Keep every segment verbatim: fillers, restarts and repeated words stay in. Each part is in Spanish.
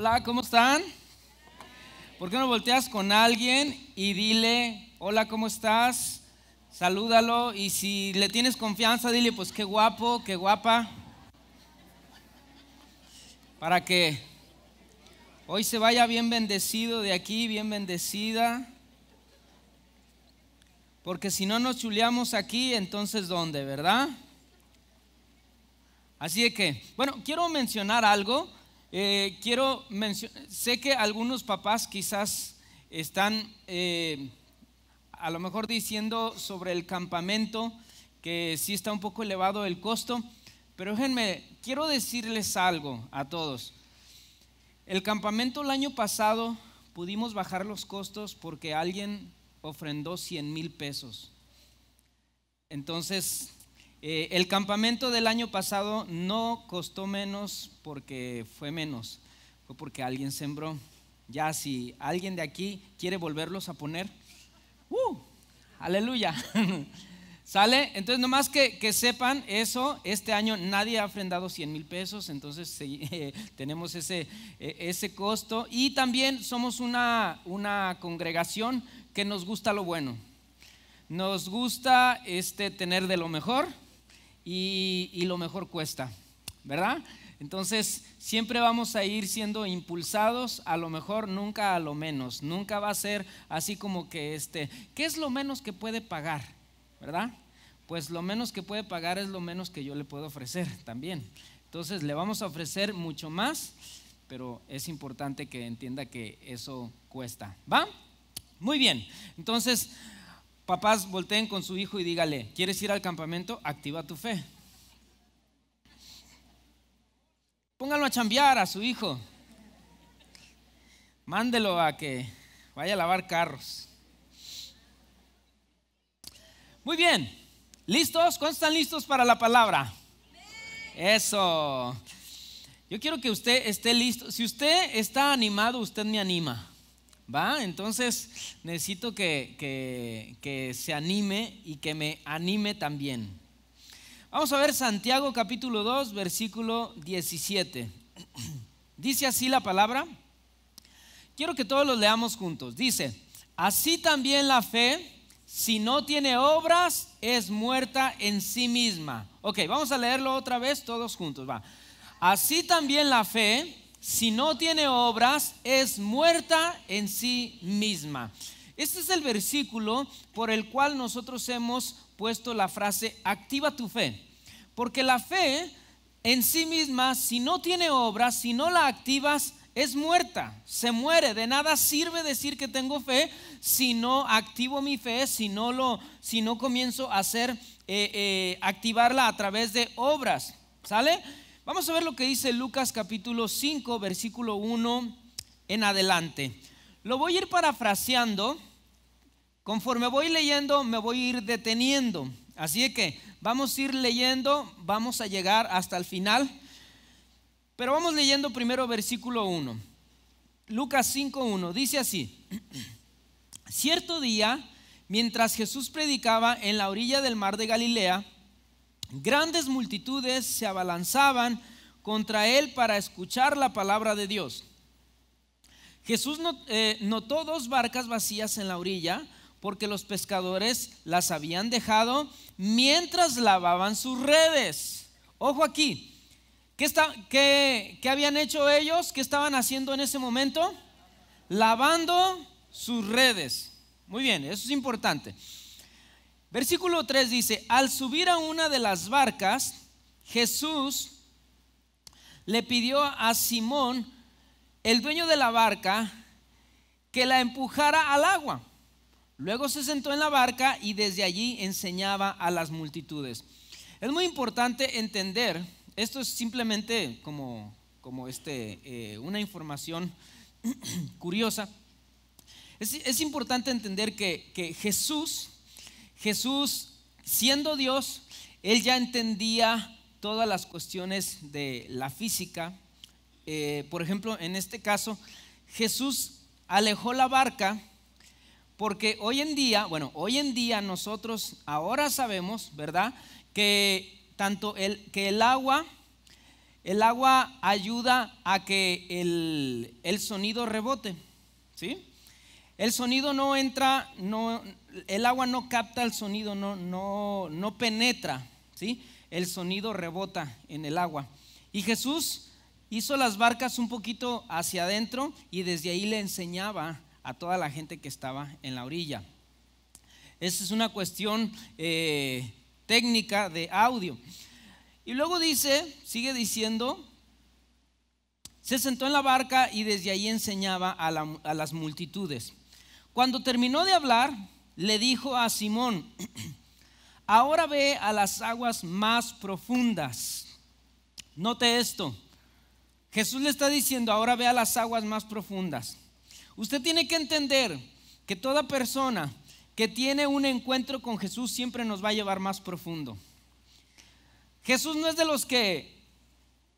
Hola, ¿cómo están? ¿Por qué no volteas con alguien y dile, hola, ¿cómo estás? Salúdalo y si le tienes confianza, dile, pues qué guapo, qué guapa. Para que hoy se vaya bien bendecido de aquí, bien bendecida. Porque si no nos chuleamos aquí, entonces ¿dónde, verdad? Así de que, bueno, quiero mencionar algo. Eh, quiero mencionar, sé que algunos papás quizás están eh, a lo mejor diciendo sobre el campamento que sí está un poco elevado el costo, pero déjenme, quiero decirles algo a todos. El campamento el año pasado pudimos bajar los costos porque alguien ofrendó cien mil pesos. Entonces Eh, el campamento del año pasado no costó menos porque fue menos, fue porque alguien sembró. Ya si alguien de aquí quiere volverlos a poner, ¡uh! ¡Aleluya! ¿Sale? Entonces nomás que, que sepan eso, este año nadie ha ofrendado cien mil pesos, entonces eh, tenemos ese, eh, ese costo. Y también somos una, una congregación que nos gusta lo bueno. Nos gusta este, tener de lo mejor. Y, y lo mejor cuesta, ¿verdad? Entonces siempre vamos a ir siendo impulsados a lo mejor, nunca a lo menos. Nunca va a ser así como que este, ¿qué es lo menos que puede pagar? ¿Verdad? Pues lo menos que puede pagar es lo menos que yo le puedo ofrecer también. Entonces le vamos a ofrecer mucho más, pero es importante que entienda que eso cuesta, ¿va? Muy bien, entonces papás, volteen con su hijo y dígale, ¿quieres ir al campamento? Activa tu fe. Póngalo a chambear a su hijo. Mándelo a que vaya a lavar carros. Muy bien, ¿listos? ¿Cuántos están listos para la palabra? Eso. Yo quiero que usted esté listo. Si usted está animado, usted me anima. ¿Va? Entonces necesito que, que, que se anime y que me anime también. Vamos a ver Santiago capítulo dos versículo diecisiete. Dice así la palabra. Quiero que todos los leamos juntos. Dice, así también la fe, si no tiene obras, es muerta en sí misma. Ok, vamos a leerlo otra vez todos juntos. Va. Así también la fe, si no tiene obras, es muerta en sí misma. Este es el versículo por el cual nosotros hemos puesto la frase activa tu fe. Porque la fe en sí misma, si no tiene obras, si no la activas, es muerta, se muere. De nada sirve decir que tengo fe si no activo mi fe, si no, lo, si no comienzo a hacer, eh, eh, activarla a través de obras. ¿Sale? Vamos a ver lo que dice Lucas capítulo cinco versículo uno en adelante. Lo voy a ir parafraseando. Conforme voy leyendo me voy a ir deteniendo. Así que vamos a ir leyendo, vamos a llegar hasta el final. Pero vamos leyendo primero versículo uno. Lucas cinco uno dice así. Cierto día, mientras Jesús predicaba en la orilla del mar de Galilea, grandes multitudes se abalanzaban contra él para escuchar la palabra de Dios. Jesús notó dos barcas vacías en la orilla porque los pescadores las habían dejado mientras lavaban sus redes. Ojo aquí, ¿qué, está, qué, qué habían hecho ellos? ¿Qué estaban haciendo en ese momento? Lavando sus redes. Muy bien, eso es importante. Versículo tres dice, al subir a una de las barcas, Jesús le pidió a Simón, el dueño de la barca, que la empujara al agua. Luego se sentó en la barca y desde allí enseñaba a las multitudes. Es muy importante entender, esto es simplemente como, como este, eh, una información curiosa. Es, es importante entender que, que Jesús... Jesús, siendo Dios, él ya entendía todas las cuestiones de la física. Eh, por ejemplo, en este caso, Jesús alejó la barca porque hoy en día, bueno, hoy en día nosotros ahora sabemos, ¿verdad? Que tanto el, que el agua El agua ayuda a que el, el sonido rebote, ¿sí? El sonido no entra, no, el agua no capta el sonido, no, no, no penetra, ¿sí? El sonido rebota en el agua. Y Jesús hizo las barcas un poquito hacia adentro y desde ahí le enseñaba a toda la gente que estaba en la orilla. Esa es una cuestión eh, técnica de audio. Y luego dice, sigue diciendo, se sentó en la barca y desde ahí enseñaba a, la, a las multitudes. Cuando terminó de hablar, le dijo a Simón: ahora ve a las aguas más profundas. Note esto, Jesús le está diciendo: ahora ve a las aguas más profundas. Usted tiene que entender que toda persona que tiene un encuentro con Jesús siempre nos va a llevar más profundo. Jesús no es de los que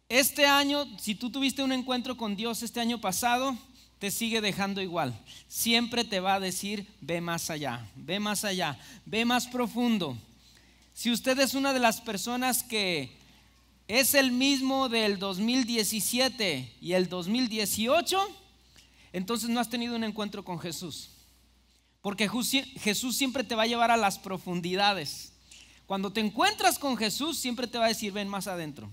este año, si tú tuviste un encuentro con Dios este año pasado, te sigue dejando igual. Siempre te va a decir: ve más allá, ve más allá, ve más profundo. Si usted es una de las personas que es el mismo del dos mil diecisiete y el dos mil dieciocho, entonces no has tenido un encuentro con Jesús, porque Jesús siempre te va a llevar a las profundidades. Cuando te encuentras con Jesús siempre te va a decir: ven más adentro,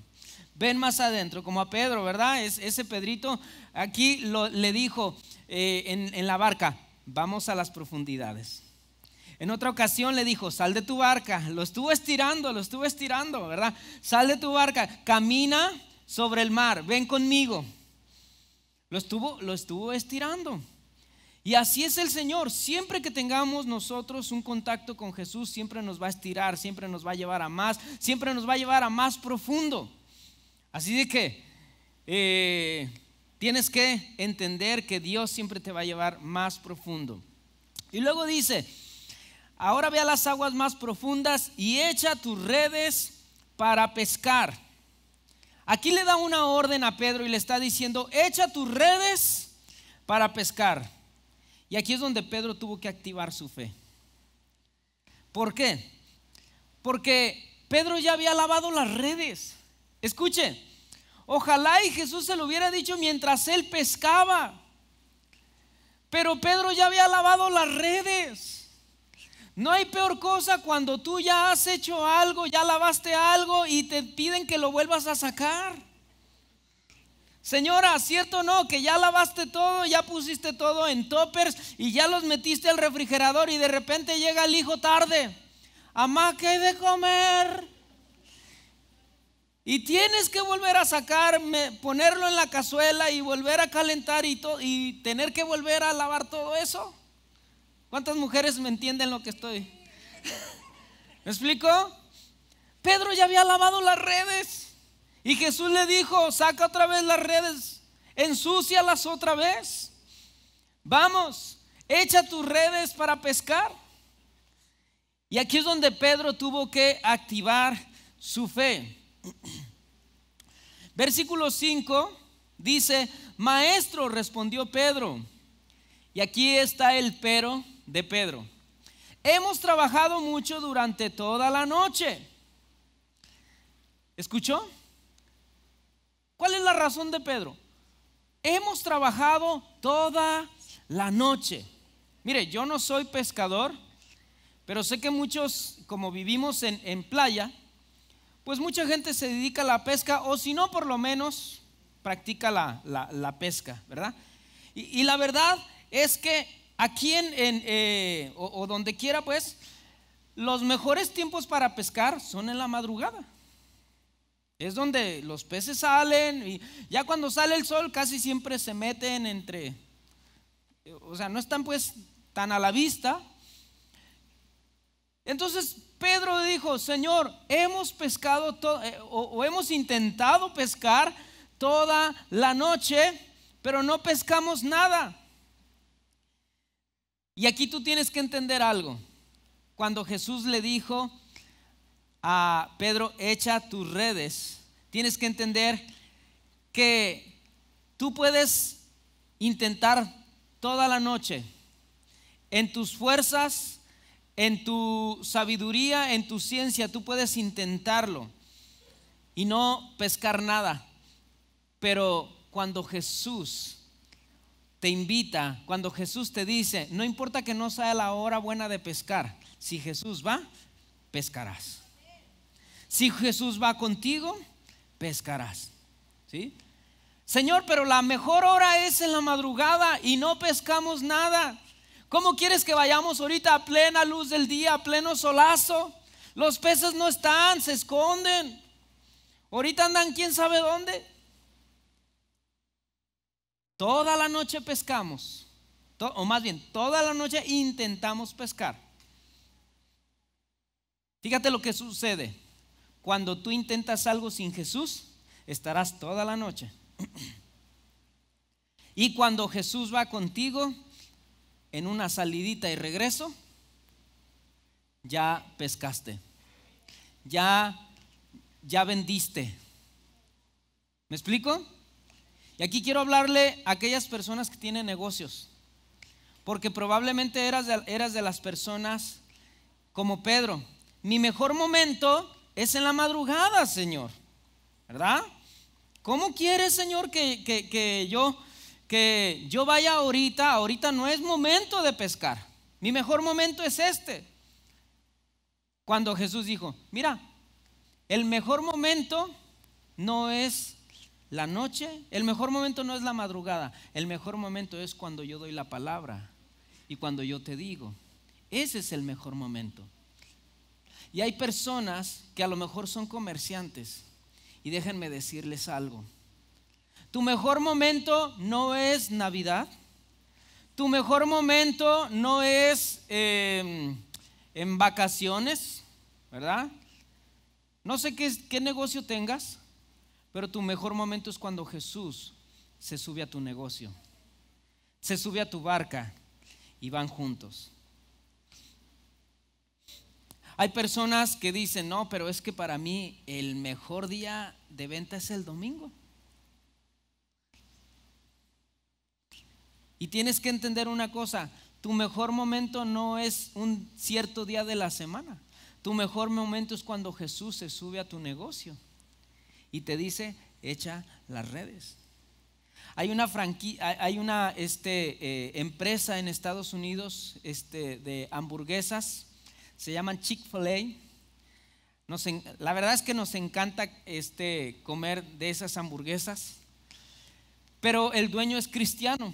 ven más adentro, como a Pedro, ¿verdad? Es, ese Pedrito aquí lo, le dijo eh, en, en la barca: vamos a las profundidades. En otra ocasión le dijo: sal de tu barca. Lo estuvo estirando, lo estuvo estirando, ¿verdad? Sal de tu barca, camina sobre el mar, ven conmigo. Lo estuvo, lo estuvo estirando. Y así es el Señor. Siempre que tengamos nosotros un contacto con Jesús, siempre nos va a estirar, siempre nos va a llevar a más, siempre nos va a llevar a más profundo. Así de que eh, tienes que entender que Dios siempre te va a llevar más profundo. Y luego dice: ahora ve a las aguas más profundas y echa tus redes para pescar. Aquí le da una orden a Pedro y le está diciendo: echa tus redes para pescar. Y aquí es donde Pedro tuvo que activar su fe. ¿Por qué? Porque Pedro ya había lavado las redes. Escuche, ojalá y Jesús se lo hubiera dicho mientras él pescaba, pero Pedro ya había lavado las redes. No hay peor cosa cuando tú ya has hecho algo, ya lavaste algo y te piden que lo vuelvas a sacar. Señora, ¿cierto o no? Que ya lavaste todo, ya pusiste todo en toppers y ya los metiste al refrigerador, y de repente llega el hijo tarde: amá, ¿qué hay de comer? Y tienes que volver a sacar, ponerlo en la cazuela y volver a calentar y, y tener que volver a lavar todo eso. ¿Cuántas mujeres me entienden lo que estoy? ¿Me explico? Pedro ya había lavado las redes. Y Jesús le dijo: saca otra vez las redes, ensúcialas otra vez. Vamos, echa tus redes para pescar. Y aquí es donde Pedro tuvo que activar su fe. Versículo cinco dice: maestro, respondió Pedro. Y aquí está el pero de Pedro: hemos trabajado mucho durante toda la noche. ¿Escuchó? ¿Cuál es la razón de Pedro? Hemos trabajado toda la noche. Mire, yo no soy pescador, pero sé que muchos, como vivimos en, en playa, pues mucha gente se dedica a la pesca, o si no, por lo menos practica la, la, la pesca, ¿verdad? Y, y la verdad es que aquí en, en, eh, o, o donde quiera, pues los mejores tiempos para pescar son en la madrugada. Es donde los peces salen, y ya cuando sale el sol casi siempre se meten entre, o sea, no están pues tan a la vista. Entonces Pedro dijo: Señor, hemos pescado to- o, o hemos intentado pescar toda la noche, pero no pescamos nada. Y aquí tú tienes que entender algo. Cuando Jesús le dijo a Pedro: echa tus redes, tienes que entender que tú puedes intentar toda la noche en tus fuerzas, en tu sabiduría, en tu ciencia. Tú puedes intentarlo y no pescar nada, Pero cuando Jesús te invita, cuando Jesús te dice, no importa que no sea la hora buena de pescar, si Jesús va, pescarás. Si Jesús va contigo, pescarás, ¿sí? Señor, pero la mejor hora es en la madrugada y no pescamos nada. ¿Cómo quieres que vayamos ahorita a plena luz del día, a pleno solazo? Los peces no están, se esconden. Ahorita andan quién sabe dónde. Toda la noche pescamos, o más bien, toda la noche intentamos pescar. Fíjate lo que sucede. Cuando tú intentas algo sin Jesús, estarás toda la noche. Y cuando Jesús va contigo, en una salidita y regreso, ya pescaste, ya, ya vendiste. ¿Me explico? Y aquí quiero hablarle a aquellas personas que tienen negocios, porque probablemente eras de, eras de las personas como Pedro. Mi mejor momento es en la madrugada, Señor, ¿verdad? ¿Cómo quieres, Señor, que, que, que yo... que yo vaya ahorita? Ahorita no es momento de pescar. Mi mejor momento es este. Cuando Jesús dijo, mira, el mejor momento no es la noche, el mejor momento no es la madrugada, el mejor momento es cuando yo doy la palabra y cuando yo te digo. Ese es el mejor momento. Y hay personas que a lo mejor son comerciantes, y déjenme decirles algo. Tu mejor momento no es Navidad, tu mejor momento no es eh, en vacaciones, ¿verdad? No sé qué, qué negocio tengas, pero tu mejor momento es cuando Jesús se sube a tu negocio, se sube a tu barca y van juntos. Hay personas que dicen, no, pero es que para mí el mejor día de venta es el domingo. Y tienes que entender una cosa, tu mejor momento no es un cierto día de la semana. Tu mejor momento es cuando Jesús se sube a tu negocio y te dice, echa las redes. Hay una, hay una este, eh, empresa en Estados Unidos este, de hamburguesas, se llaman Chick-fil-A. La verdad es que nos encanta este, comer de esas hamburguesas, pero el dueño es cristiano.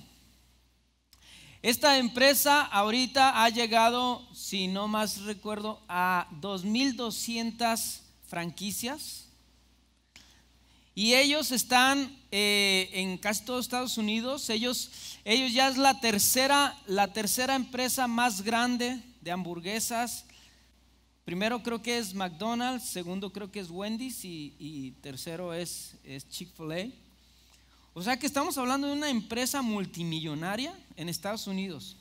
Esta empresa ahorita ha llegado, si no más recuerdo, a dos mil doscientas franquicias, y ellos están eh, en casi todo Estados Unidos. Ellos, ellos ya es la tercera, la tercera empresa más grande de hamburguesas. Primero creo que es McDonald's, segundo creo que es Wendy's y, y tercero es, es Chick-fil-A. O sea que estamos hablando de una empresa multimillonaria en Estados Unidos,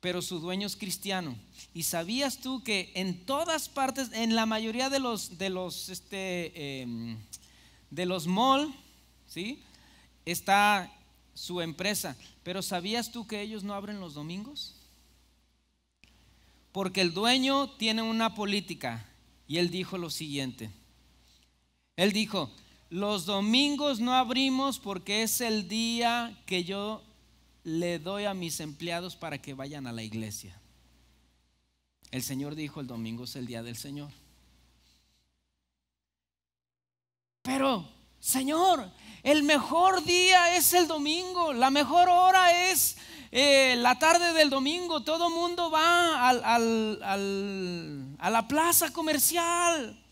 pero su dueño es cristiano. ¿Y sabías tú que en todas partes, en la mayoría de los de los este eh, de los mall, ¿sí?, está su empresa? Pero ¿sabías tú que ellos no abren los domingos? Porque el dueño tiene una política, y él dijo lo siguiente. Él dijo, los domingos no abrimos porque es el día que yo le doy a mis empleados para que vayan a la iglesia. El Señor dijo, el domingo es el día del Señor. Pero, Señor, el mejor día es el domingo, la mejor hora es eh, la tarde del domingo. Todo mundo va al, al, al, a la plaza comercial.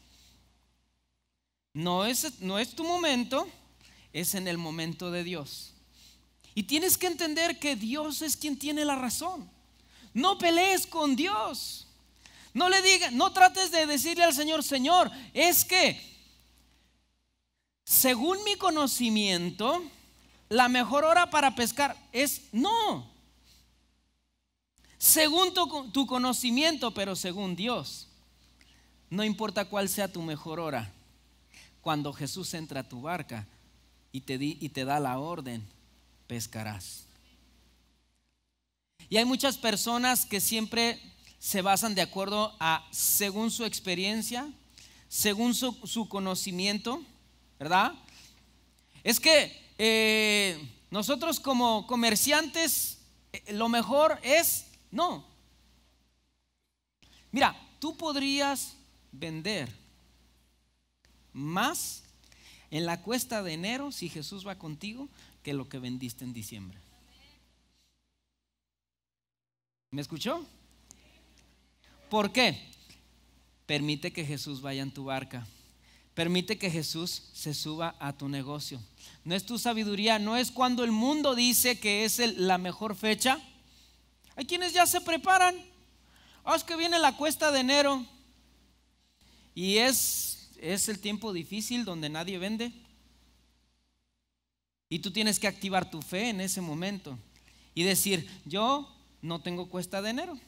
No es, no es tu momento, es en el momento de Dios. Y tienes que entender que Dios es quien tiene la razón. No pelees con Dios. No le digas, no trates de decirle al Señor, Señor, es que según mi conocimiento, la mejor hora para pescar es, no. Según tu, tu conocimiento, pero según Dios. No importa cuál sea tu mejor hora. Cuando Jesús entra a tu barca y te, di, y te da la orden, pescarás. Y hay muchas personas que siempre se basan de acuerdo a según su experiencia, según su, su conocimiento, ¿verdad? Es que eh, nosotros como comerciantes eh, lo mejor es no. Mira, tú podrías vender más en la cuesta de enero si Jesús va contigo que lo que vendiste en diciembre. ¿Me escuchó? ¿Por qué? Permite que Jesús vaya en tu barca. Permite que Jesús se suba a tu negocio. No es tu sabiduría, no es cuando el mundo dice que es el, la mejor fecha. Hay quienes ya se preparan. Ah, es que viene la cuesta de enero y es, es el tiempo difícil donde nadie vende. Y tú tienes que activar tu fe en ese momento y decir, yo no tengo cuesta de enero,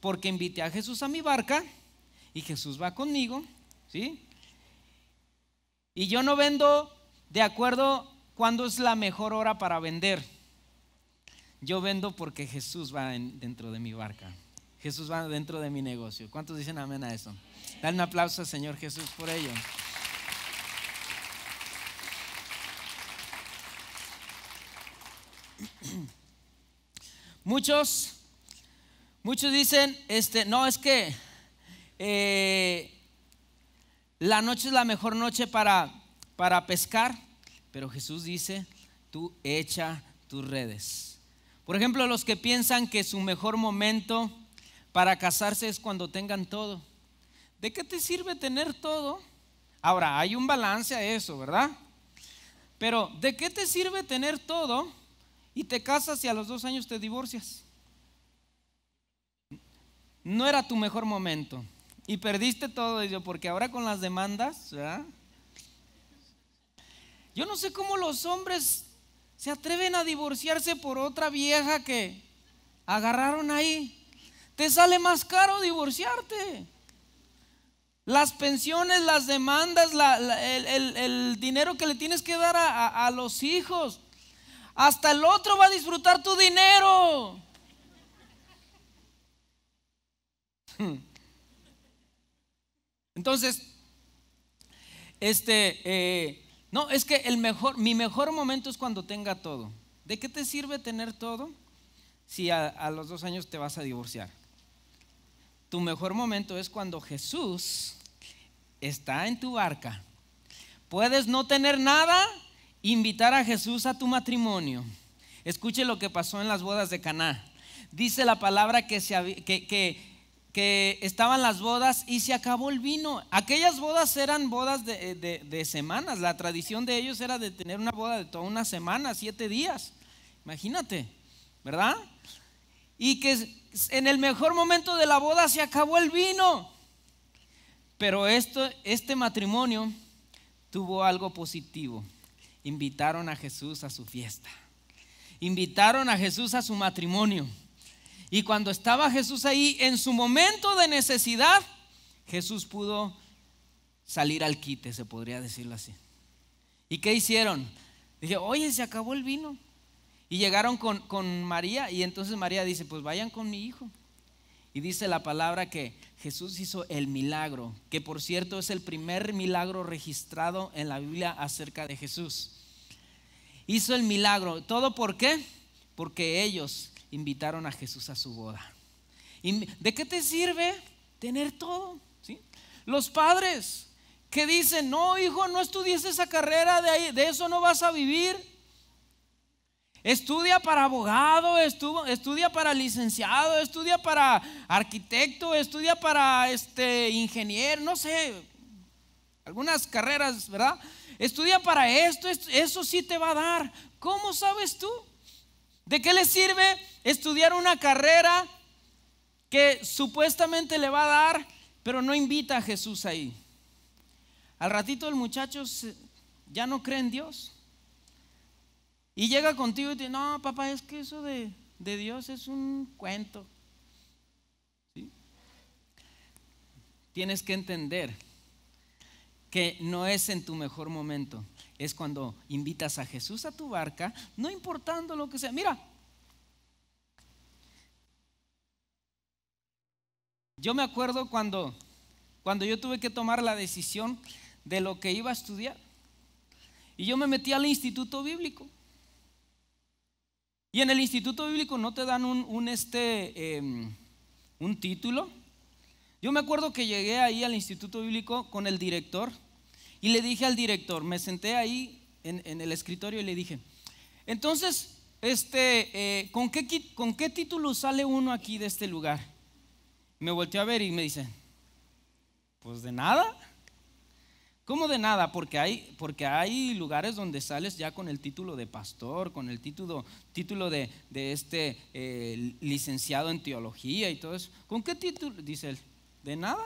porque invité a Jesús a mi barca y Jesús va conmigo, ¿sí? Y yo no vendo de acuerdo cuándo es la mejor hora para vender. Yo vendo porque Jesús va en, dentro de mi barca. Jesús va dentro de mi negocio. ¿Cuántos dicen amén a eso? Dale un aplauso al Señor Jesús por ello. Muchos Muchos dicen, este, no, es que eh, la noche es la mejor noche para, para pescar, pero Jesús dice, tú echa tus redes. Por ejemplo, los que piensan que su mejor momento para casarse es cuando tengan todo. ¿De qué te sirve tener todo? Ahora, hay un balance a eso, ¿verdad? Pero, ¿de qué te sirve tener todo y te casas y a los dos años te divorcias? No era tu mejor momento y perdiste todo ello, porque ahora con las demandas, ¿verdad? Yo no sé cómo los hombres se atreven a divorciarse por otra vieja que agarraron ahí. Te sale más caro divorciarte. Las pensiones, las demandas, la, la, el, el, el dinero que le tienes que dar a, a, a los hijos. Hasta el otro va a disfrutar tu dinero. Entonces, este, eh, no, es que el mejor, mi mejor momento es cuando tenga todo. ¿De qué te sirve tener todo si a, a los dos años te vas a divorciar? Tu mejor momento es cuando Jesús está en tu barca. Puedes no tener nada, invitar a Jesús a tu matrimonio. Escuche lo que pasó en las bodas de Caná. Dice la palabra que se, que, que que estaban las bodas y se acabó el vino. Aquellas bodas eran bodas de, de, de semanas. La tradición de ellos era de tener una boda de toda una semana, siete días. Imagínate, ¿verdad? Y que en el mejor momento de la boda se acabó el vino. Pero esto, este matrimonio tuvo algo positivo. Invitaron a Jesús a su fiesta. Invitaron a Jesús a su matrimonio. Y cuando estaba Jesús ahí, en su momento de necesidad, Jesús pudo salir al quite, se podría decirlo así. ¿Y qué hicieron? Dije, oye, se acabó el vino. Y llegaron con, con María, y entonces María dice, pues vayan con mi hijo. Y dice la palabra que Jesús hizo el milagro, que por cierto es el primer milagro registrado en la Biblia acerca de Jesús. Hizo el milagro, ¿todo por qué? Porque ellos invitaron a Jesús a su boda. ¿De qué te sirve tener todo? ¿Sí? Los padres que dicen, no, hijo, no estudies esa carrera, de, ahí, de eso no vas a vivir. Estudia para abogado, estu, estudia para licenciado, estudia para arquitecto, estudia para este, ingeniero, no sé, algunas carreras, ¿verdad? Estudia para esto, esto, eso sí te va a dar. ¿Cómo sabes tú? ¿De qué le sirve estudiar una carrera que supuestamente le va a dar, pero no invita a Jesús ahí? Al ratito el muchacho se, ya no cree en Dios y llega contigo y te dice, no, papá, es que eso de, de Dios es un cuento. ¿Sí? Tienes que entender que no es en tu mejor momento. Es cuando invitas a Jesús a tu barca, no importando lo que sea. Mira, yo me acuerdo cuando, cuando yo tuve que tomar la decisión de lo que iba a estudiar. Y yo me metí al instituto bíblico. Y en el instituto bíblico no te dan un, un, este, eh, un título. Yo me acuerdo que llegué ahí al instituto bíblico con el director y le dije al director, me senté ahí en, en el escritorio y le dije, entonces, este, eh, ¿con qué, ¿con qué título sale uno aquí de este lugar? Me volteó a ver y me dice, pues de nada. ¿Cómo de nada? Porque hay, porque hay lugares donde sales ya con el título de pastor, con el título, título de, de este eh, licenciado en teología y todo eso. ¿Con qué título? Dice él, de nada.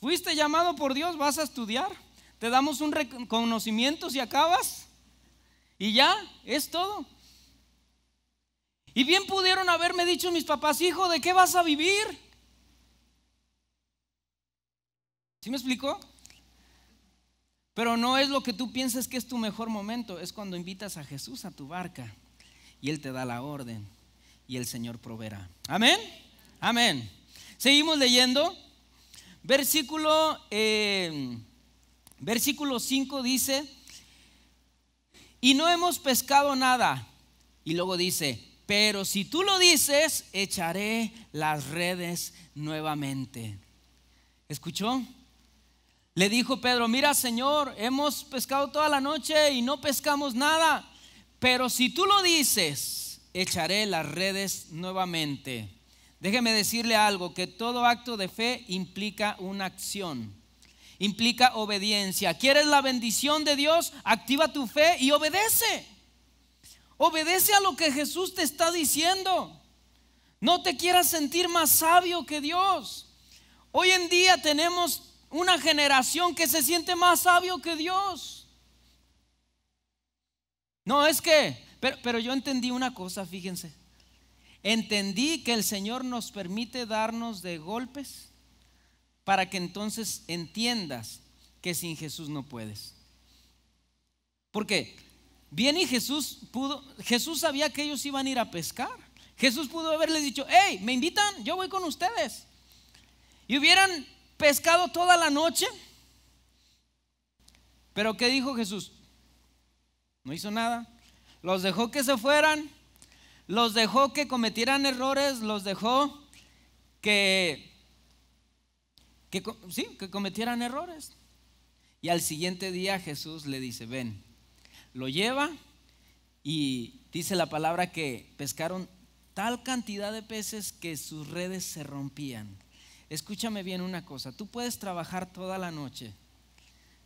Fuiste llamado por Dios, vas a estudiar, te damos un reconocimiento si acabas y ya, es todo. Y bien pudieron haberme dicho mis papás, hijo, ¿de qué vas a vivir? ¿Sí me explicó? Pero no es lo que tú piensas que es tu mejor momento, es cuando invitas a Jesús a tu barca y Él te da la orden y el Señor proveerá. Amén, amén. Seguimos leyendo. Versículo, eh, versículo cinco dice, y no hemos pescado nada. Y luego dice, pero si tú lo dices, echaré las redes nuevamente. ¿Escuchó? Le dijo Pedro, mira Señor, hemos pescado toda la noche y no pescamos nada, pero si tú lo dices, echaré las redes nuevamente. Déjeme decirle algo, que todo acto de fe implica una acción, implica obediencia. ¿Quieres la bendición de Dios? Activa tu fe y obedece. Obedece a lo que Jesús te está diciendo. No te quieras sentir más sabio que Dios. Hoy en día tenemos una generación que se siente más sabio que Dios. No, es que, pero, pero yo entendí una cosa, fíjense. Entendí que el Señor nos permite darnos de golpes para que entonces entiendas que sin Jesús no puedes. Porque bien y Jesús pudo, Jesús sabía que ellos iban a ir a pescar. Jesús pudo haberles dicho, hey, me invitan, yo voy con ustedes. Y hubieran pescado toda la noche, pero ¿qué dijo Jesús? No hizo nada, los dejó que se fueran, los dejó que cometieran errores, los dejó que, que, sí, que cometieran errores. Y al siguiente día Jesús le dice, ven, lo lleva y dice la palabra que pescaron tal cantidad de peces que sus redes se rompían. Escúchame bien una cosa, tú puedes trabajar toda la noche,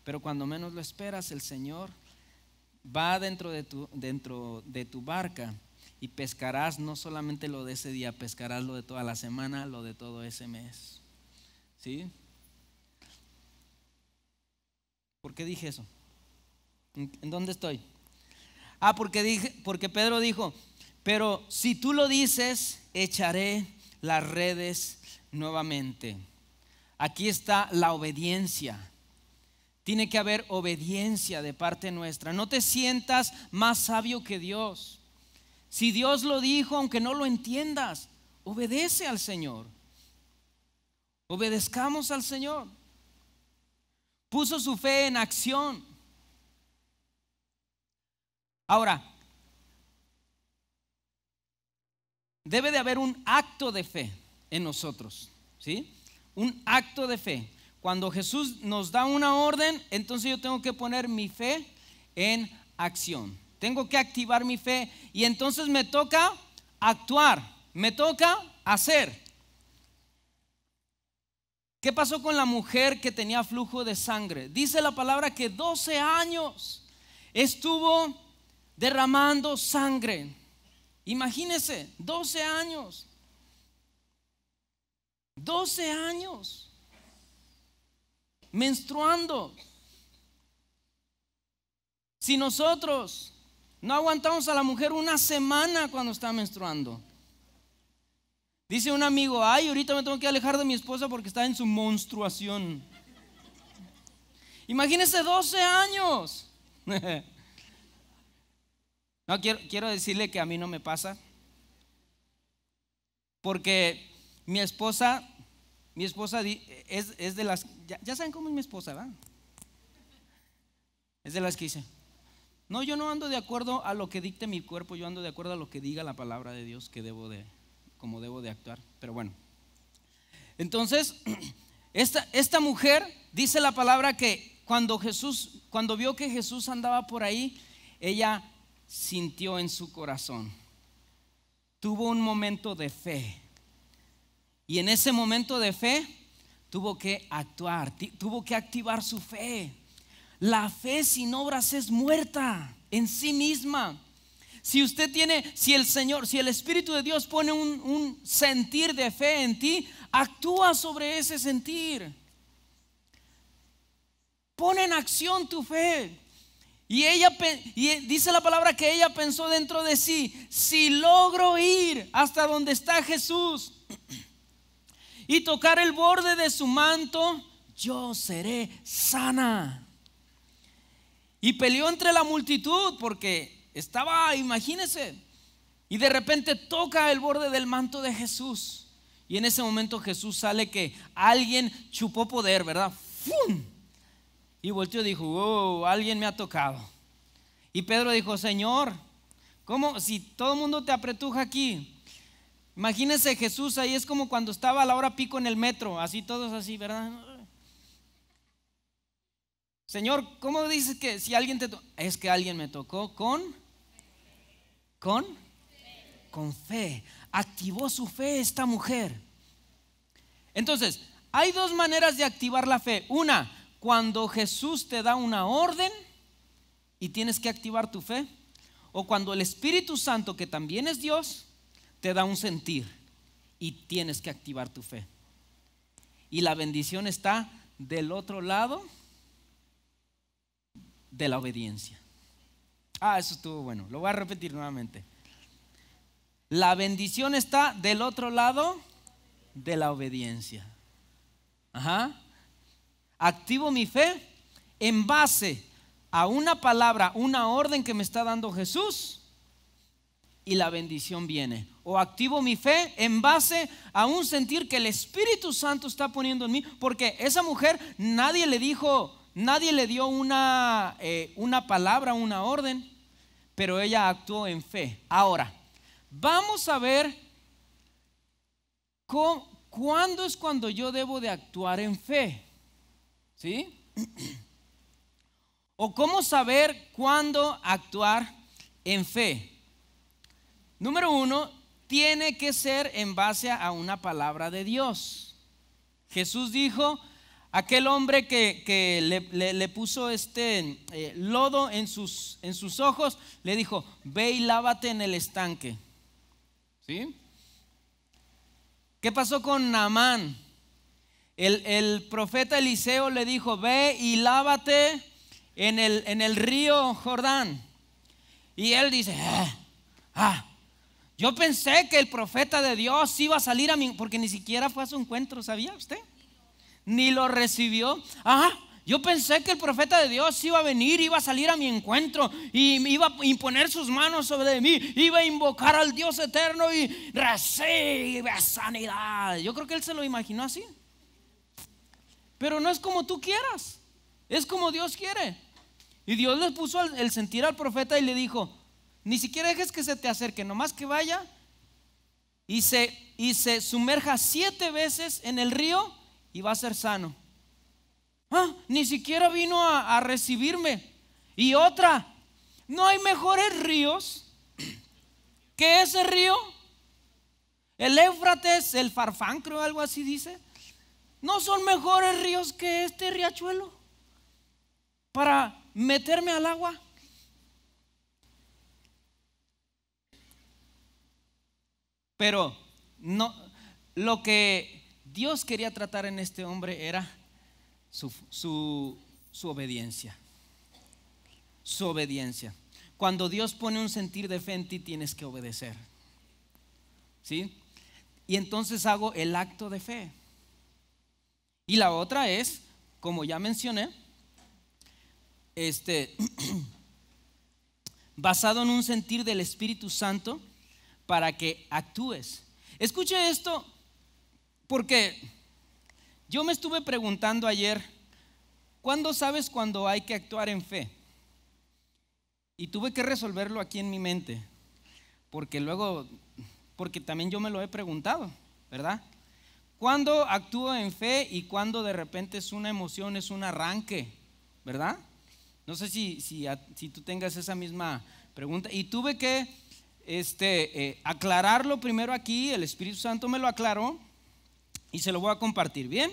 pero cuando menos lo esperas, el Señor va dentro de tu, dentro de tu barca y pescarás no solamente lo de ese día, pescarás lo de toda la semana, lo de todo ese mes. ¿Sí? ¿Por qué dije eso? ¿En dónde estoy? Ah, porque, dije, porque Pedro dijo, pero si tú lo dices, echaré las redes nuevamente. Aquí está la obediencia. Tiene que haber obediencia de parte nuestra. No te sientas más sabio que Dios. Si Dios lo dijo, aunque no lo entiendas, obedece al Señor. Obedezcamos al Señor. Puso su fe en acción. Ahora, debe de haber un acto de fe en nosotros, ¿sí? Un acto de fe. Cuando Jesús nos da una orden, entonces yo tengo que poner mi fe en acción. Tengo que activar mi fe y entonces me toca actuar, me toca hacer. ¿Qué pasó con la mujer que tenía flujo de sangre? Dice la palabra que doce años estuvo derramando sangre. Imagínense, doce años. doce años menstruando. Si nosotros no aguantamos a la mujer una semana cuando está menstruando. Dice un amigo, ay, ahorita me tengo que alejar de mi esposa porque está en su menstruación. Imagínense doce años. No, quiero, quiero decirle que a mí no me pasa. Porque Mi esposa, mi esposa es, es de las, ya, ya saben cómo es mi esposa, ¿verdad? Es de las que dice, No, yo no ando de acuerdo a lo que dicte mi cuerpo, yo ando de acuerdo a lo que diga la palabra de Dios, que debo de, como debo de actuar. Pero bueno, entonces esta, esta mujer, dice la palabra que cuando Jesús, cuando vio que Jesús andaba por ahí, ella sintió en su corazón, tuvo un momento de fe, y en ese momento de fe tuvo que actuar, tuvo que activar su fe. La fe sin obras es muerta en sí misma. Si usted tiene, si el Señor, si el Espíritu de Dios pone un, un sentir de fe en ti, actúa sobre ese sentir. Pone en acción tu fe. Y ella, y dice la palabra que ella pensó dentro de sí: si logro ir hasta donde está Jesús y tocar el borde de su manto, yo seré sana. Y peleó entre la multitud porque estaba, imagínense, y de repente toca el borde del manto de Jesús. Y en ese momento Jesús sale, que alguien chupó poder, ¿verdad? ¡Fum! Y volteó y dijo: oh, alguien me ha tocado. Y Pedro dijo: Señor, ¿cómo? Si todo el mundo te apretuja aquí. Imagínense Jesús ahí, es como cuando estaba a la hora pico en el metro, así todos así, ¿verdad? Señor, ¿cómo dices que si alguien te tocó? Es que alguien me tocó con, con, con fe. Activó su fe esta mujer. Entonces, hay dos maneras de activar la fe. Una, cuando Jesús te da una orden y tienes que activar tu fe. O cuando el Espíritu Santo, que también es Dios, te da un sentir y tienes que activar tu fe. Y la bendición está del otro lado de la obediencia. Ah, eso estuvo bueno, lo voy a repetir nuevamente. La bendición está del otro lado de la obediencia. Ajá. Activo mi fe en base a una palabra, una orden que me está dando Jesús, y la bendición viene. O activo mi fe en base a un sentir que el Espíritu Santo está poniendo en mí. Porque esa mujer, nadie le dijo, nadie le dio una, eh, una palabra, una orden, pero ella actuó en fe. Ahora, vamos a ver cómo, cuándo es cuando yo debo de actuar en fe, ¿sí? O cómo saber cuándo actuar en fe. Número uno, tiene que ser en base a una palabra de Dios. Jesús dijo: aquel hombre que, que le, le, le puso este eh, lodo en sus, en sus ojos, le dijo: ve y lávate en el estanque. ¿Sí? ¿Qué pasó con Naamán? El, el profeta Eliseo le dijo: ve y lávate en el, en el río Jordán. Y él dice: ah, ah, yo pensé que el profeta de Dios iba a salir a mí, porque ni siquiera fue a su encuentro, ¿sabía usted? Ni lo recibió. Ajá, yo pensé que el profeta de Dios iba a venir, iba a salir a mi encuentro y me iba a imponer sus manos sobre mí, iba a invocar al Dios eterno y recibe sanidad. Yo creo que él se lo imaginó así. Pero no es como tú quieras, es como Dios quiere. Y Dios les puso el sentir al profeta y le dijo: ni siquiera dejes que se te acerque, nomás que vaya y se, y se sumerja siete veces en el río y va a ser sano. Ah, ni siquiera vino a, a recibirme. Y otra, no hay mejores ríos que ese río, el Éufrates, el Farfán, creo, algo así dice. No son mejores ríos que este riachuelo para meterme al agua. Pero no, lo que Dios quería tratar en este hombre era su, su, su obediencia. Su obediencia. Cuando Dios pone un sentir de fe en ti, tienes que obedecer. ¿Sí? Y entonces hago el acto de fe. Y la otra es, como ya mencioné, este, basado en un sentir del Espíritu Santo para que actúes. Escuche esto, porque yo me estuve preguntando ayer: ¿cuándo sabes cuando hay que actuar en fe? Y tuve que resolverlo aquí en mi mente, porque luego, porque también yo me lo he preguntado, ¿verdad? ¿Cuándo actúo en fe y cuándo de repente es una emoción, es un arranque, ¿verdad? No sé si, si, si tú tengas esa misma pregunta. Y tuve que este, eh, aclararlo primero aquí, el Espíritu Santo me lo aclaró y se lo voy a compartir, ¿bien?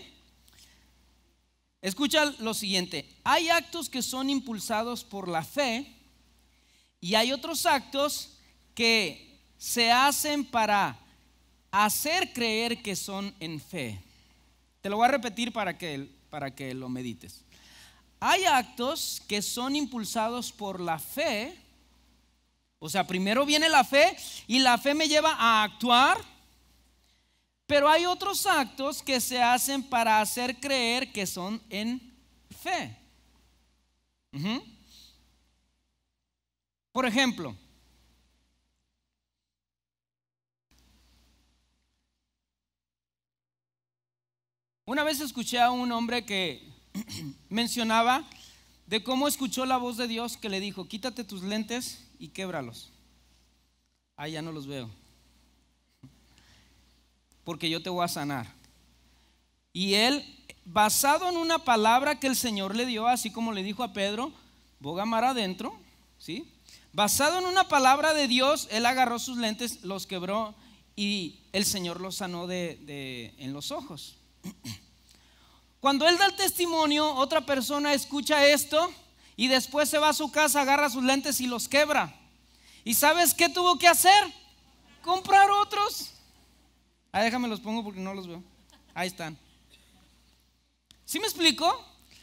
Escucha lo siguiente, hay actos que son impulsados por la fe y hay otros actos que se hacen para hacer creer que son en fe. Te lo voy a repetir para que, para que lo medites. Hay actos que son impulsados por la fe, o sea, primero viene la fe y la fe me lleva a actuar, pero hay otros actos que se hacen para hacer creer que son en fe. Uh-huh. Por ejemplo, una vez escuché a un hombre que mencionaba de cómo escuchó la voz de Dios que le dijo: quítate tus lentes y québralos. Ah, ya no los veo, porque yo te voy a sanar. Y él, basado en una palabra que el Señor le dio, así como le dijo a Pedro, boga mar adentro, ¿sí? Basado en una palabra de Dios, él agarró sus lentes, los quebró y el Señor los sanó de, de, en los ojos. Cuando él da el testimonio, otra persona escucha esto y después se va a su casa, agarra sus lentes y los quebra. ¿Y sabes qué tuvo que hacer? Comprar otros. Ah, déjame los pongo porque no los veo. Ahí están. ¿Sí me explico?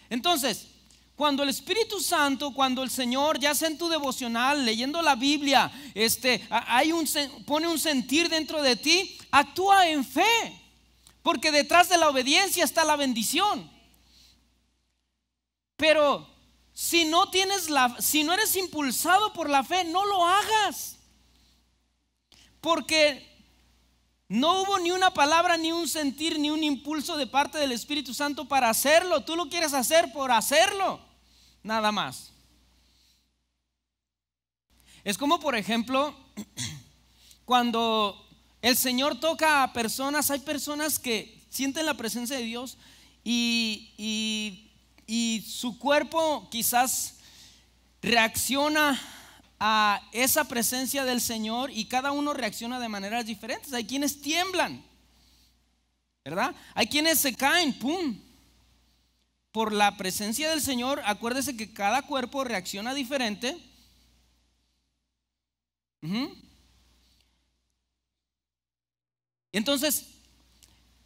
Entonces, cuando el Espíritu Santo, cuando el Señor, ya sea en tu devocional, leyendo la Biblia, este, hay un, pone un sentir dentro de ti, actúa en fe, porque detrás de la obediencia está la bendición. Pero si no tienes la, si no eres impulsado por la fe, no lo hagas, porque no hubo ni una palabra, ni un sentir, ni un impulso de parte del Espíritu Santo para hacerlo. Tú lo quieres hacer por hacerlo, nada más. Es como, por ejemplo, cuando el Señor toca a personas, hay personas que sienten la presencia de Dios y, y, y su cuerpo quizás reacciona a esa presencia del Señor, y cada uno reacciona de maneras diferentes. Hay quienes tiemblan, ¿verdad? Hay quienes se caen, ¡pum!, por la presencia del Señor. Acuérdese que cada cuerpo reacciona diferente. Uh-huh. Entonces,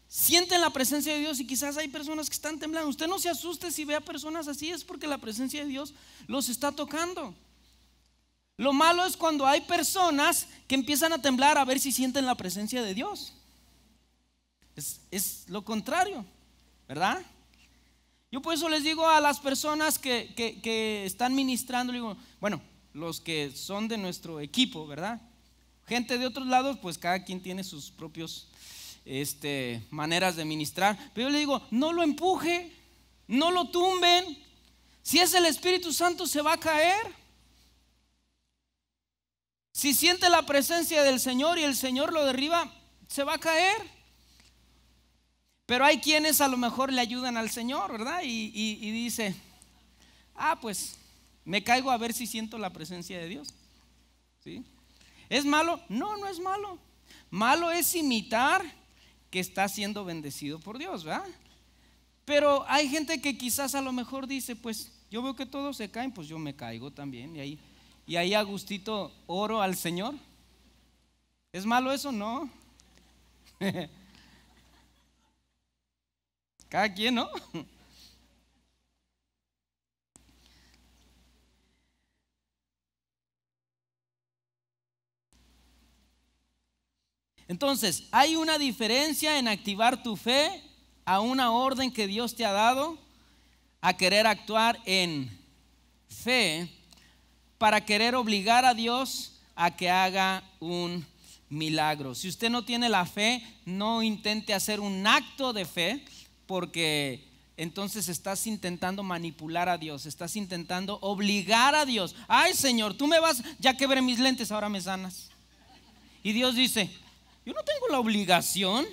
sienten la presencia de Dios y quizás hay personas que están temblando. Usted no se asuste si ve a personas así, es porque la presencia de Dios los está tocando. Lo malo es cuando hay personas que empiezan a temblar a ver si sienten la presencia de Dios. Es, es lo contrario, ¿verdad? Yo por eso les digo a las personas que, que, que están ministrando, digo, bueno, los que son de nuestro equipo, ¿verdad? Gente de otros lados, pues cada quien tiene sus propios este, maneras de ministrar. Pero yo le digo, no lo empuje, no lo tumben. Si es el Espíritu Santo, se va a caer. Si siente la presencia del Señor y el Señor lo derriba, se va a caer. Pero hay quienes a lo mejor le ayudan al Señor, ¿verdad? Y, y, y dice, ah, pues me caigo a ver si siento la presencia de Dios, ¿sí? ¿Es malo? No, no es malo. Malo es imitar que está siendo bendecido por Dios, ¿verdad? Pero hay gente que quizás a lo mejor dice, pues yo veo que todos se caen, pues yo me caigo también. Y ahí, y ahí a gustito oro al Señor. ¿Es malo eso? No. Cada quien, ¿no? Entonces, hay una diferencia en activar tu fe a una orden que Dios te ha dado, a querer actuar en fe para querer obligar a Dios a que haga un milagro. Si usted no tiene la fe, no intente hacer un acto de fe, porque entonces estás intentando manipular a Dios, estás intentando obligar a Dios. Ay, Señor, tú me vas, ya quebré mis lentes, ahora me sanas. Y Dios dice, yo no tengo la obligación.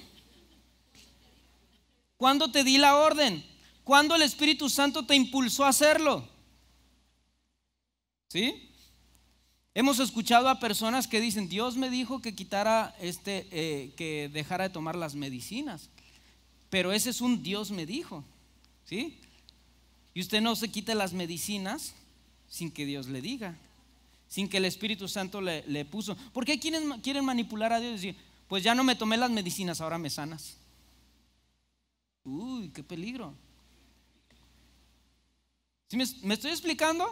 ¿Cuándo te di la orden? ¿Cuándo el Espíritu Santo te impulsó a hacerlo? ¿Sí? Hemos escuchado a personas que dicen, Dios me dijo que quitara este, eh, que dejara de tomar las medicinas. Pero ese es un Dios me dijo, ¿sí? Y usted no se quite las medicinas sin que Dios le diga, sin que el Espíritu Santo le, le puso. Porque hay quienes quieren manipular a Dios y decir, pues ya no me tomé las medicinas, ahora me sanas. Uy, qué peligro. ¿Sí me, me estoy explicando?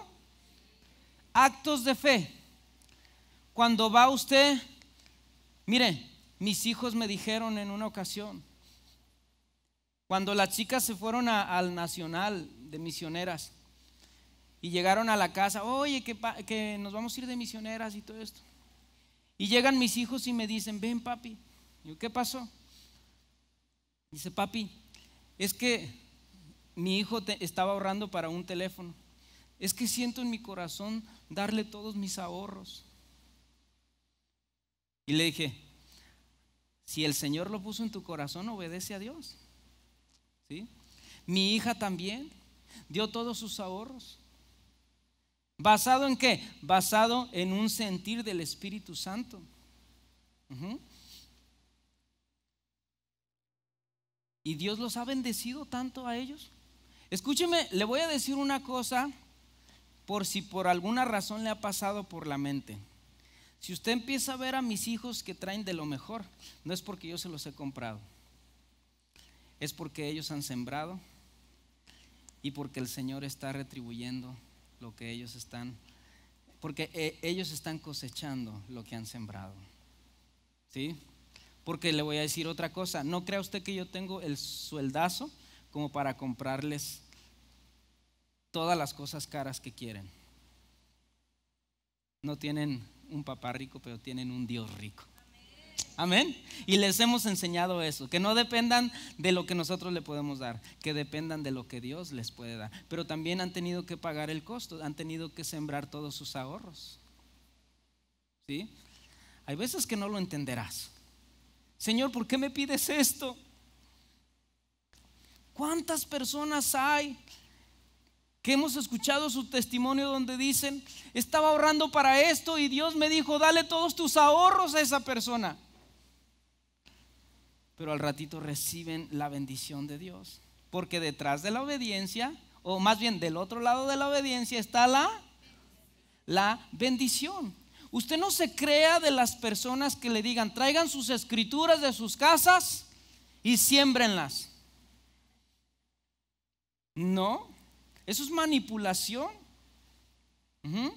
Actos de fe. Cuando va usted, mire, mis hijos me dijeron en una ocasión, cuando las chicas se fueron a, al Nacional de misioneras y llegaron a la casa, oye, que, que nos vamos a ir de misioneras y todo esto. Y llegan mis hijos y me dicen, ven, papi. Y yo, ¿qué pasó? Dice, papi, es que mi hijo te estaba ahorrando para un teléfono. Es que siento en mi corazón darle todos mis ahorros. Y le dije, si el Señor lo puso en tu corazón, obedece a Dios. ¿Sí? Mi hija también dio todos sus ahorros. ¿Basado en qué? Basado en un sentir del Espíritu Santo. Uh-huh. Y Dios los ha bendecido tanto a ellos. Escúcheme, le voy a decir una cosa por si por alguna razón le ha pasado por la mente. Si usted empieza a ver a mis hijos que traen de lo mejor, no es porque yo se los he comprado, es porque ellos han sembrado y porque el Señor está retribuyendo lo que ellos están, porque ellos están cosechando lo que han sembrado. ¿Sí? Porque le voy a decir otra cosa, no crea usted que yo tengo el sueldazo como para comprarles todas las cosas caras que quieren. No tienen un papá rico, pero tienen un Dios rico. Amén. Y les hemos enseñado eso, que no dependan de lo que nosotros le podemos dar, que dependan de lo que Dios les puede dar. Pero también han tenido que pagar el costo, han tenido que sembrar todos sus ahorros. ¿Sí? Hay veces que no lo entenderás. Señor, ¿por qué me pides esto? ¿Cuántas personas hay que hemos escuchado su testimonio donde dicen, estaba ahorrando para esto y Dios me dijo, dale todos tus ahorros a esa persona? Pero al ratito reciben la bendición de Dios, porque detrás de la obediencia, o más bien del otro lado de la obediencia, está la, la bendición. Usted no se crea de las personas que le digan, traigan sus escrituras de sus casas y siémbrenlas. No, eso es manipulación. Uh-huh.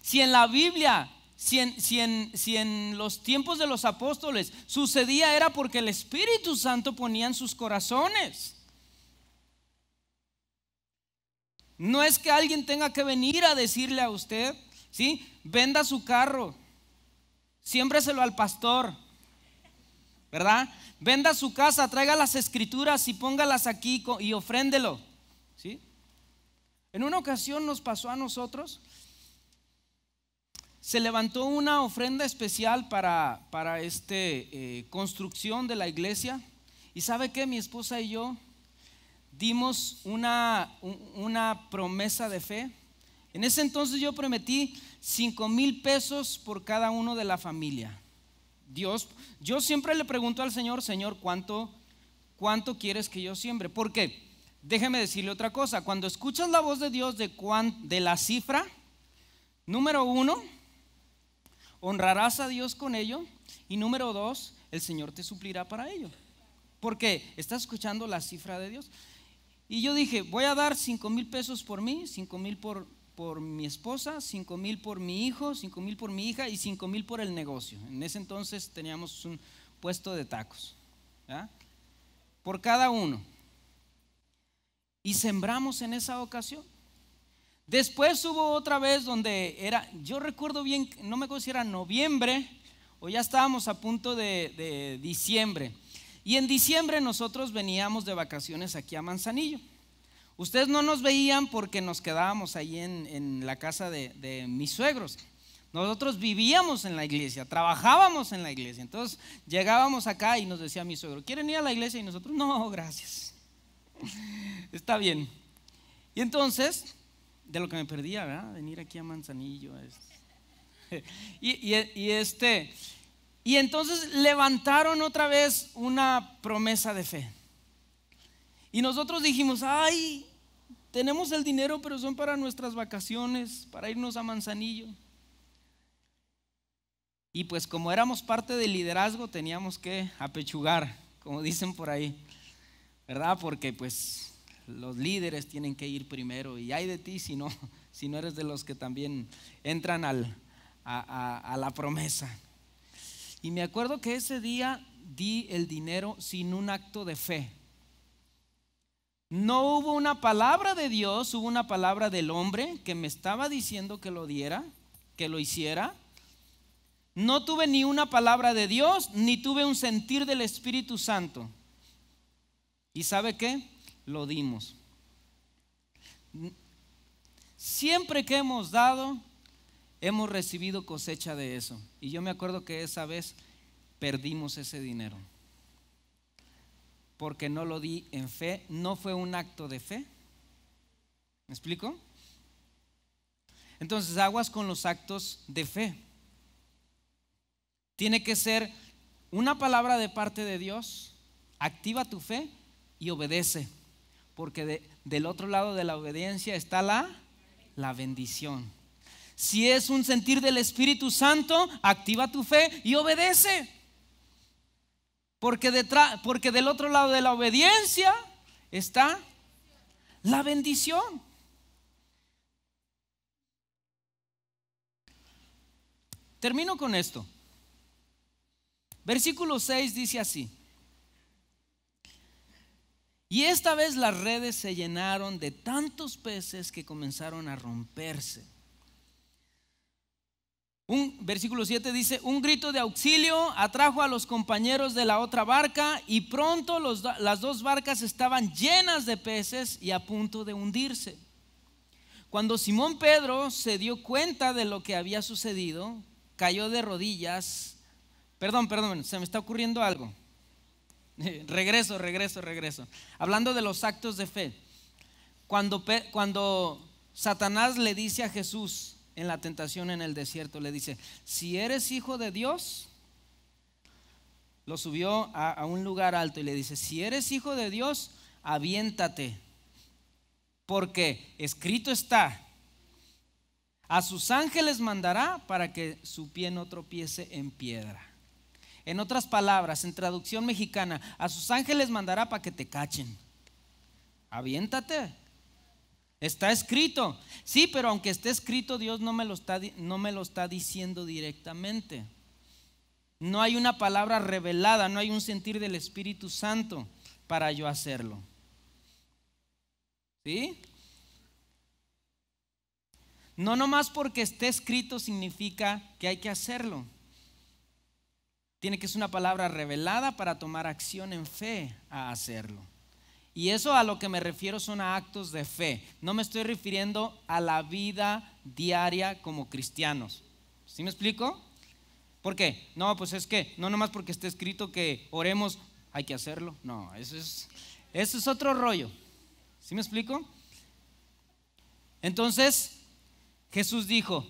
Si en la Biblia, si en, si, en, si en los tiempos de los apóstoles sucedía, era porque el Espíritu Santo ponía en sus corazones. No es que alguien tenga que venir a decirle a usted, ¿sí? Venda su carro, siémbreselo al pastor, ¿verdad? Venda su casa, traiga las escrituras y póngalas aquí y ofréndelo, ¿sí? En una ocasión nos pasó a nosotros, se levantó una ofrenda especial para, para este, eh, construcción de la iglesia. Y ¿sabe qué? Mi esposa y yo dimos una, una promesa de fe. En ese entonces yo prometí cinco mil pesos por cada uno de la familia. Dios, yo siempre le pregunto al Señor, Señor, ¿cuánto, cuánto quieres que yo siembre? ¿Por qué? Déjeme decirle otra cosa. Cuando escuchas la voz de Dios de, cuan, de la cifra, número uno, honrarás a Dios con ello. Y número dos, el Señor te suplirá para ello. Porque estás escuchando la cifra de Dios. Y yo dije, voy a dar cinco mil pesos por mí, cinco mil por... por mi esposa, cinco mil por mi hijo, cinco mil por mi hija y cinco mil por el negocio. En ese entonces teníamos un puesto de tacos, ¿ya? Por cada uno. Y sembramos en esa ocasión. Después hubo otra vez donde era, yo recuerdo bien, no me acuerdo si era noviembre o ya estábamos a punto de, de diciembre. Y en diciembre nosotros veníamos de vacaciones aquí a Manzanillo. Ustedes no nos veían porque nos quedábamos ahí en, en la casa de, de mis suegros. Nosotros vivíamos en la iglesia, trabajábamos en la iglesia. Entonces llegábamos acá y nos decía mi suegro, ¿quieren ir a la iglesia? Y nosotros, no, gracias, está bien. Y entonces, de lo que me perdía, ¿verdad? Venir aquí a Manzanillo. Y, y, y este... Y entonces levantaron otra vez una promesa de fe. Y nosotros dijimos, ay, tenemos el dinero, pero son para nuestras vacaciones, para irnos a Manzanillo. Y pues como éramos parte del liderazgo, teníamos que apechugar, como dicen por ahí, ¿verdad? Porque pues los líderes tienen que ir primero, y ay de ti si no, si no eres de los que también entran al, a, a, a la promesa. Y me acuerdo que ese día di el dinero sin un acto de fe. No hubo una palabra de Dios, hubo una palabra del hombre que me estaba diciendo que lo diera, que lo hiciera. No tuve ni una palabra de Dios, ni tuve un sentir del Espíritu Santo. ¿Y sabe qué? Lo dimos. Siempre que hemos dado, hemos recibido cosecha de eso. Y yo me acuerdo que esa vez perdimos ese dinero porque no lo di en fe, no fue un acto de fe. ¿Me explico? Entonces aguas con los actos de fe. Tiene que ser una palabra de parte de Dios. Activa tu fe y obedece, porque de, del otro lado de la obediencia está la, la bendición. Si es un sentir del Espíritu Santo, activa tu fe y obedece, porque, detrás, porque del otro lado de la obediencia está la bendición. Termino con esto. Versículo seis dice así: y esta vez las redes se llenaron de tantos peces que comenzaron a romperse. Un, versículo siete dice: un grito de auxilio atrajo a los compañeros de la otra barca, y pronto los, las dos barcas estaban llenas de peces y a punto de hundirse. Cuando Simón Pedro se dio cuenta de lo que había sucedido, cayó de rodillas. Perdón, perdón, se me está ocurriendo algo. Regreso, regreso, regreso. Hablando de los actos de fe. Cuando, cuando Satanás le dice a Jesús en la tentación en el desierto, le dice, si eres hijo de Dios, lo subió a, a un lugar alto y le dice, si eres hijo de Dios, aviéntate, porque escrito está, a sus ángeles mandará para que su pie no tropiece en piedra. En otras palabras, en traducción mexicana, a sus ángeles mandará para que te cachen. Aviéntate, está escrito. Sí, pero aunque esté escrito, Dios no me lo está, no me lo está diciendo directamente. No hay una palabra revelada, no hay un sentir del Espíritu Santo para yo hacerlo. ¿Sí? No nomás porque esté escrito significa que hay que hacerlo. Tiene que ser una palabra revelada para tomar acción en fe a hacerlo. Y eso a lo que me refiero son a actos de fe. No me estoy refiriendo a la vida diaria como cristianos. ¿Sí me explico? ¿Por qué? No, pues es que no nomás porque esté escrito que oremos hay que hacerlo. No, eso es, eso es otro rollo. ¿Sí me explico? Entonces Jesús dijo,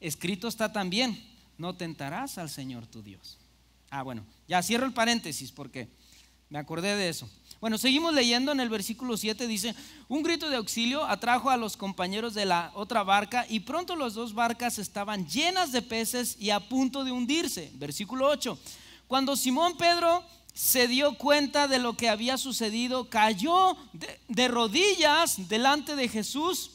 escrito está también, no tentarás al Señor tu Dios. Ah, bueno, ya cierro el paréntesis porque me acordé de eso. Bueno, seguimos leyendo en el versículo siete, dice, un grito de auxilio atrajo a los compañeros de la otra barca y pronto las dos barcas estaban llenas de peces y a punto de hundirse. Versículo ocho, cuando Simón Pedro se dio cuenta de lo que había sucedido, cayó de, de rodillas delante de Jesús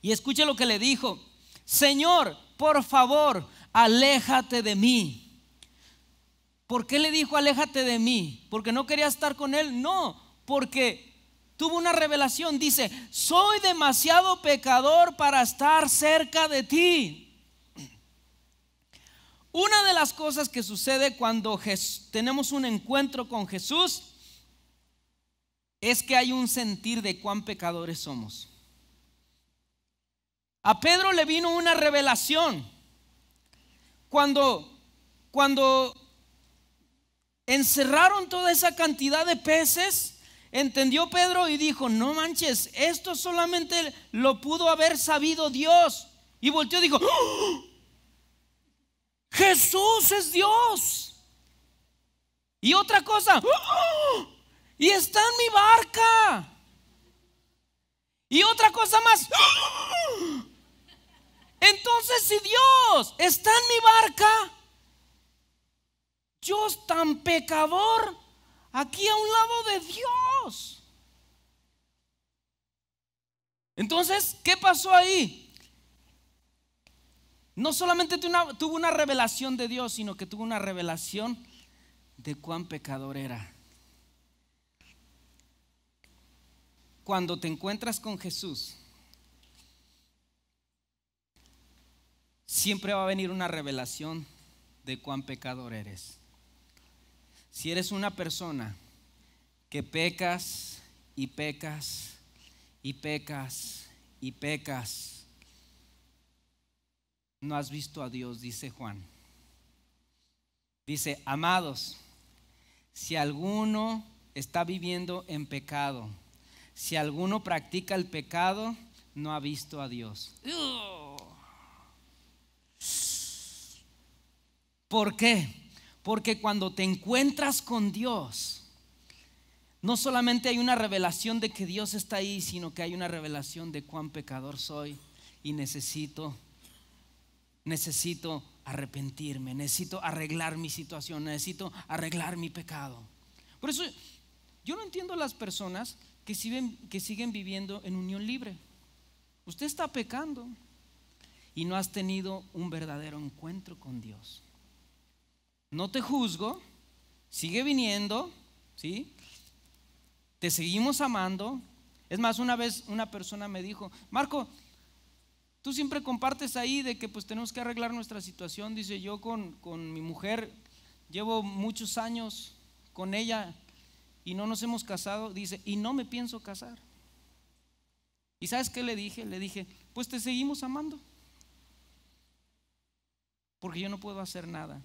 y escuche lo que le dijo, Señor, por favor, aléjate de mí. ¿Por qué le dijo aléjate de mí? ¿Porque no quería estar con él? No, porque tuvo una revelación. Dice, soy demasiado pecador para estar cerca de ti. Una de las cosas que sucede cuando tenemos un encuentro con Jesús es que hay un sentir de cuán pecadores somos. A Pedro le vino una revelación cuando, cuando encerraron toda esa cantidad de peces. Entendió Pedro y dijo: no manches, esto solamente lo pudo haber sabido Dios. Y volteó y dijo: ¡oh! Jesús es Dios. Y otra cosa: ¡oh! Y está en mi barca. Y otra cosa más: ¡oh! Entonces, si Dios está en mi barca, yo tan pecador aquí a un lado de Dios. Entonces, ¿qué pasó ahí? No solamente tuvo una revelación de Dios, sino que tuvo una revelación de cuán pecador era. Cuando te encuentras con Jesús, siempre va a venir una revelación de cuán pecador eres. Si eres una persona que pecas y pecas y pecas y pecas, no has visto a Dios, dice Juan. Dice: amados, si alguno está viviendo en pecado, si alguno practica el pecado, no ha visto a Dios. ¿Por qué? Porque cuando te encuentras con Dios, no solamente hay una revelación de que Dios está ahí, sino que hay una revelación de cuán pecador soy y necesito, necesito arrepentirme, necesito arreglar mi situación, necesito arreglar mi pecado. Por eso yo no entiendo a las personas que siguen, que siguen viviendo en unión libre. Usted está pecando y no has tenido un verdadero encuentro con Dios. No te juzgo, sigue viniendo, ¿sí? Te seguimos amando. Es más, una vez una persona me dijo: Marco, tú siempre compartes ahí de que pues tenemos que arreglar nuestra situación. Dice: yo con, con mi mujer llevo muchos años con ella y no nos hemos casado. Dice: y no me pienso casar. ¿Y sabes qué le dije? Le dije: pues te seguimos amando, porque yo no puedo hacer nada.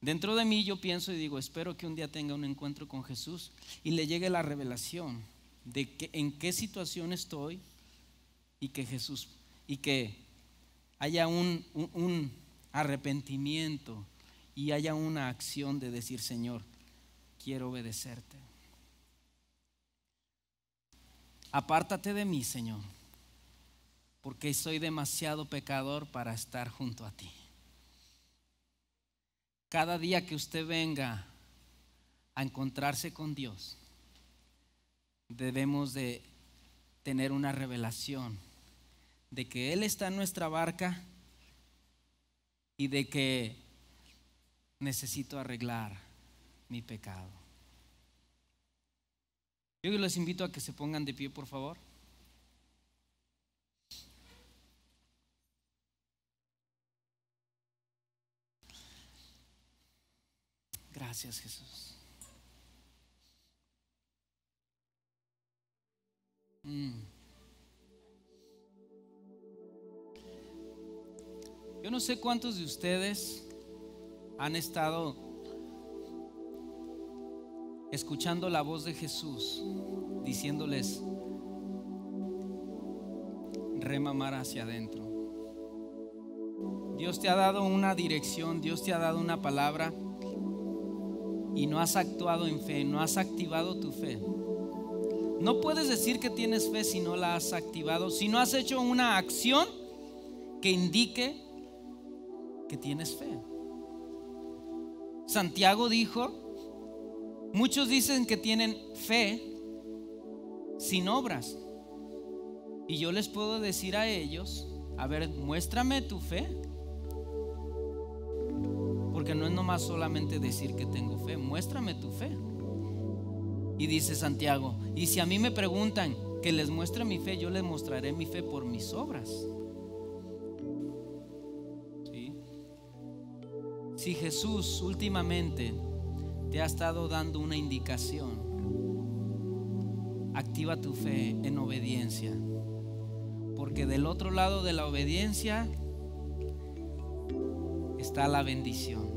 Dentro de mí yo pienso y digo: espero que un día tenga un encuentro con Jesús y le llegue la revelación de que, en qué situación estoy, y que Jesús, y que haya un, un, un arrepentimiento y haya una acción de decir: Señor, quiero obedecerte, apártate de mí, Señor, porque soy demasiado pecador para estar junto a ti. Cada día que usted venga a encontrarse con Dios, debemos de tener una revelación de que Él está en nuestra barca y de que necesito arreglar mi pecado. Yo les invito a que se pongan de pie, por favor. Gracias, Jesús. Mm. Yo no sé cuántos de ustedes han estado escuchando la voz de Jesús diciéndoles: rema mar hacia adentro. Dios te ha dado una dirección, Dios te ha dado una palabra, y no has actuado en fe, no has activado tu fe. No puedes decir que tienes fe si no la has activado, si no has hecho una acción que indique que tienes fe. Santiago dijo: muchos dicen que tienen fe sin obras. Y yo les puedo decir a ellos: a ver, muéstrame tu fe. Porque no es nomás solamente decir que tengo fe, muéstrame tu fe. Y dice Santiago: y si a mí me preguntan que les muestre mi fe, yo les mostraré mi fe por mis obras. ¿Sí? Si Jesús últimamente te ha estado dando una indicación, activa tu fe en obediencia, porque del otro lado de la obediencia está la bendición.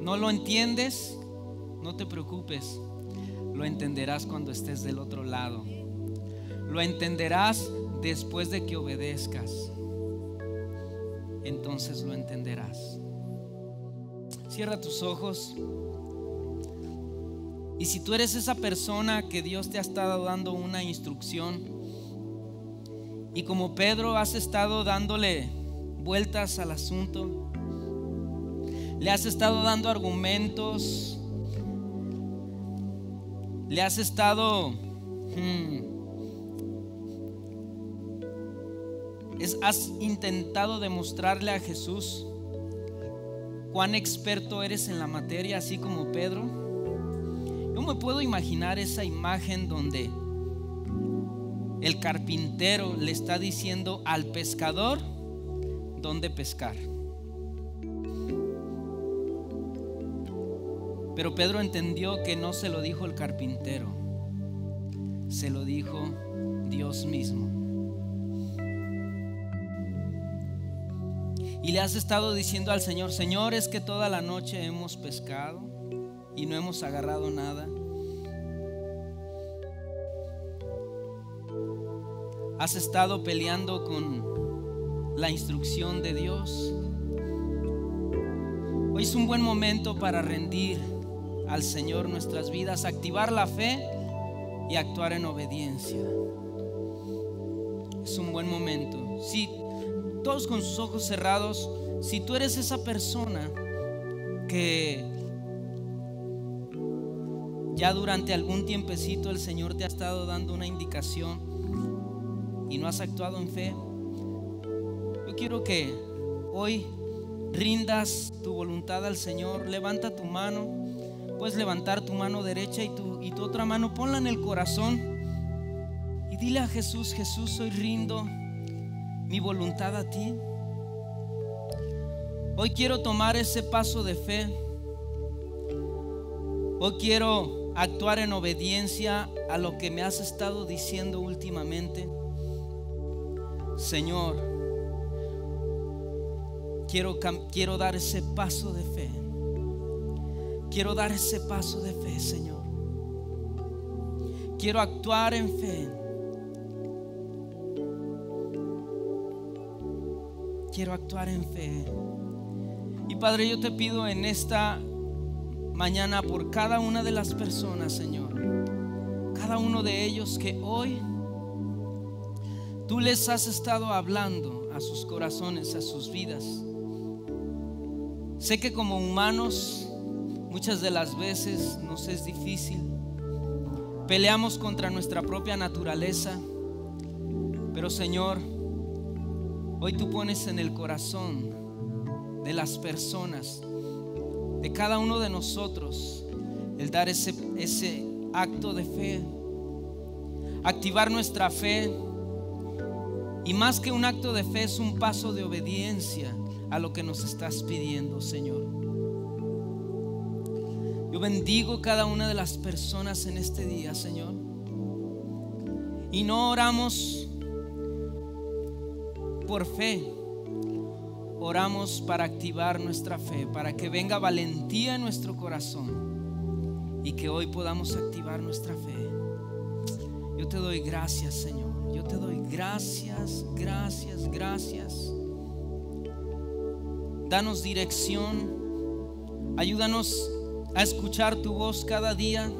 ¿No lo entiendes? No te preocupes, lo entenderás cuando estés del otro lado. Lo entenderás después de que obedezcas. Entonces lo entenderás. Cierra tus ojos. Y si tú eres esa persona que Dios te ha estado dando una instrucción y como Pedro has estado dándole vueltas al asunto, le has estado dando argumentos, le has estado hmm, es, has intentado demostrarle a Jesús cuán experto eres en la materia, así como Pedro. Yo me puedo imaginar esa imagen donde el carpintero le está diciendo al pescador dónde pescar. Pero Pedro entendió que no se lo dijo el carpintero, se lo dijo Dios mismo. Y le has estado diciendo al Señor: Señor, es que toda la noche hemos pescado y no hemos agarrado nada. Has estado peleando con la instrucción de Dios. Hoy es un buen momento para rendir al Señor nuestras vidas, activar la fe y actuar en obediencia. Es un buen momento. Si todos con sus ojos cerrados, si tú eres esa persona que ya durante algún tiempecito el Señor te ha estado dando una indicación y no has actuado en fe, yo quiero que hoy rindas tu voluntad al Señor. Levanta tu mano. Puedes levantar tu mano derecha y tu, y tu otra mano ponla en el corazón y dile a Jesús: Jesús, hoy rindo mi voluntad a ti. Hoy quiero tomar ese paso de fe. Hoy quiero actuar en obediencia a lo que me has estado diciendo últimamente. Señor, Quiero, quiero dar ese paso de fe. Quiero dar ese paso de fe, Señor. Quiero actuar en fe. Quiero actuar en fe. Y Padre, yo te pido en esta mañana por cada una de las personas, Señor, cada uno de ellos que hoy tú les has estado hablando a sus corazones, a sus vidas. Sé que como humanos muchas de las veces nos es difícil, peleamos contra nuestra propia naturaleza, pero Señor, hoy tú pones en el corazón de las personas, de cada uno de nosotros, el dar ese, ese acto de fe, activar nuestra fe. Y más que un acto de fe es un paso de obediencia a lo que nos estás pidiendo, Señor. Yo bendigo cada una de las personas en este día, Señor. Y no oramos por fe, oramos para activar nuestra fe, para que venga valentía en nuestro corazón y que hoy podamos activar nuestra fe. Yo te doy gracias, Señor. Yo te doy gracias, gracias, gracias. Danos dirección, ayúdanos a escuchar tu voz cada día,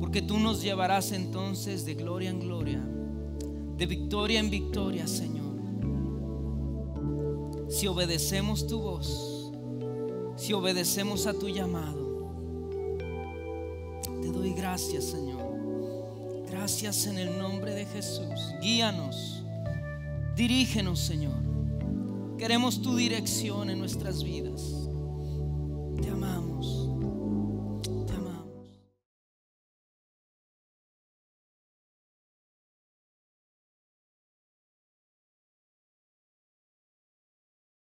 porque tú nos llevarás entonces de gloria en gloria, de victoria en victoria, Señor. Si obedecemos tu voz, si obedecemos a tu llamado, te doy gracias, Señor. Gracias en el nombre de Jesús. Guíanos, dirígenos, Señor. Queremos tu dirección en nuestras vidas. Te amamos.